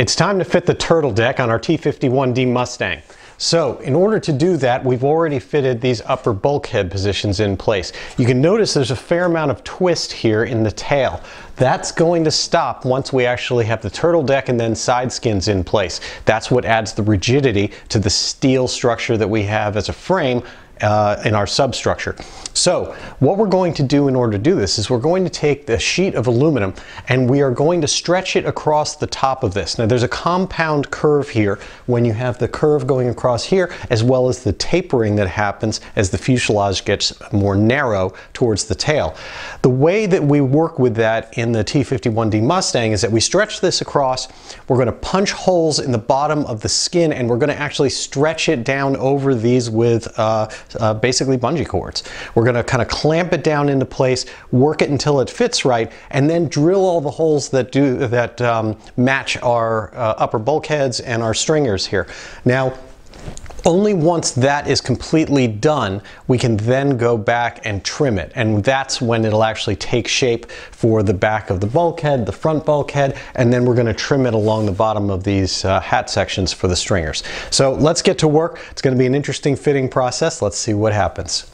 It's time to fit the turtle deck on our T51D Mustang. So in order to do that, we've already fitted these upper bulkhead positions in place. You can notice there's a fair amount of twist here in the tail. That's going to stop once we actually have the turtle deck and then side skins in place. That's what adds the rigidity to the steel structure that we have as a frame in our substructure. So what we're going to do in order to do this is we're going to take the sheet of aluminum and we are going to stretch it across the top of this. Now there's a compound curve here when you have the curve going across here as well as the tapering that happens as the fuselage gets more narrow towards the tail. The way that we work with that in the T51D Mustang is that we stretch this across, we're going to punch holes in the bottom of the skin and we're going to actually stretch it down over these with basically bungee cords. We're going to kind of clamp it down into place, work it until it fits right, and then drill all the holes that match our upper bulkheads and our stringers here. Now, only once that is completely done, we can then go back and trim it. And that's when it'll actually take shape for the back of the bulkhead, the front bulkhead, and then we're going to trim it along the bottom of these hat sections for the stringers. So let's get to work. It's going to be an interesting fitting process. Let's see what happens.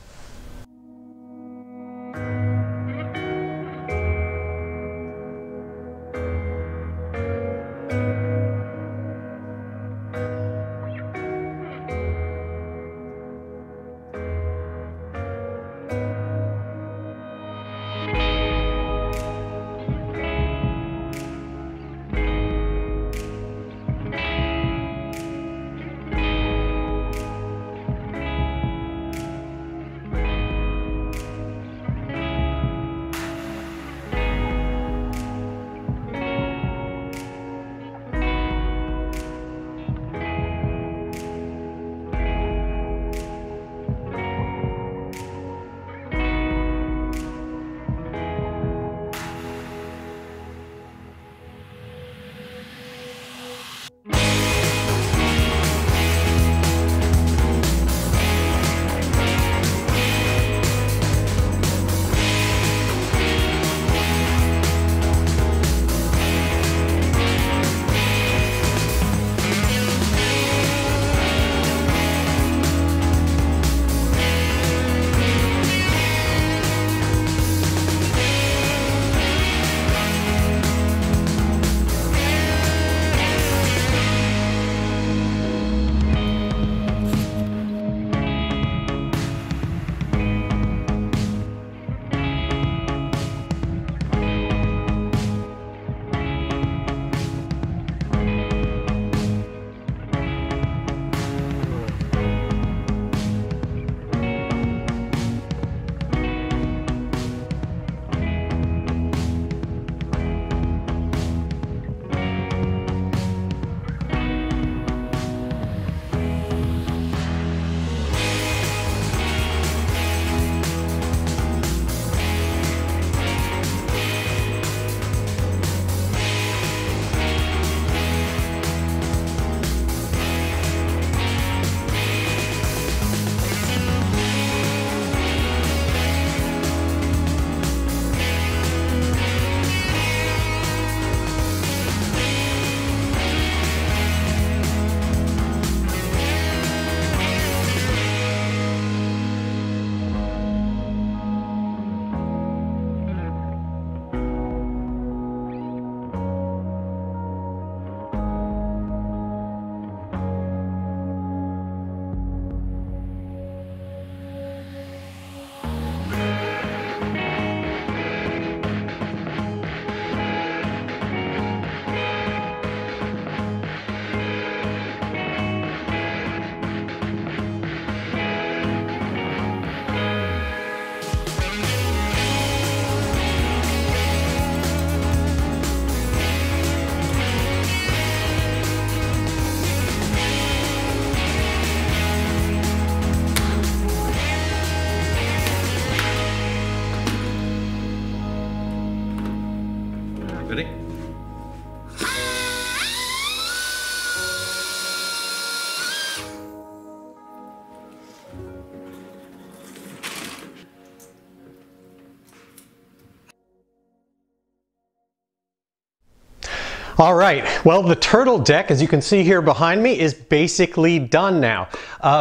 All right, well, the Turtle Deck, as you can see here behind me, is basically done now.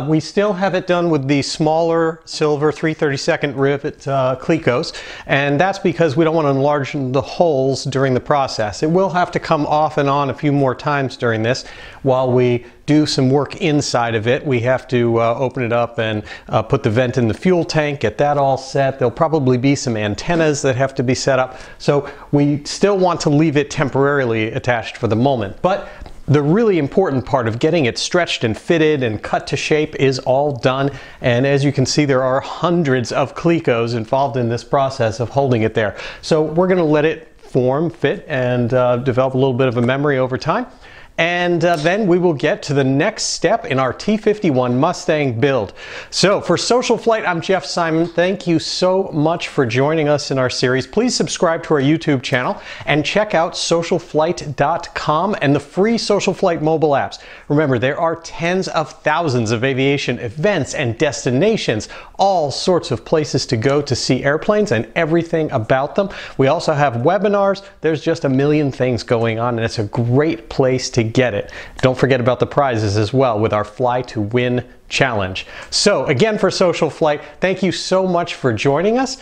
We still have it done with the smaller silver 3/32 rivet Clecos, and that's because we don't want to enlarge the holes during the process. It will have to come off and on a few more times during this while we do some work inside of it. We have to open it up and put the vent in the fuel tank, get that all set. There'll probably be some antennas that have to be set up, so we still want to leave it temporarily attached for the moment. But the really important part of getting it stretched and fitted and cut to shape is all done, and as you can see, there are hundreds of Clecos involved in this process of holding it there. So we're going to let it form, fit, and develop a little bit of a memory over time, and then we will get to the next step in our T51 Mustang build. So for Social Flight, I'm Jeff Simon. Thank you so much for joining us in our series. Please subscribe to our YouTube channel and check out socialflight.com and the free Social Flight mobile apps. Remember, there are tens of thousands of aviation events and destinations, all sorts of places to go to see airplanes and everything about them. We also have webinars. There's just a million things going on, and it's a great place to get it. Don't forget about the prizes as well with our Fly to Win challenge. So again, for Social Flight, thank you so much for joining us.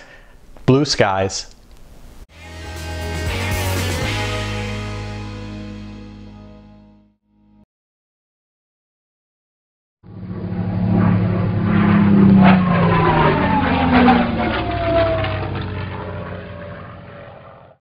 Blue skies.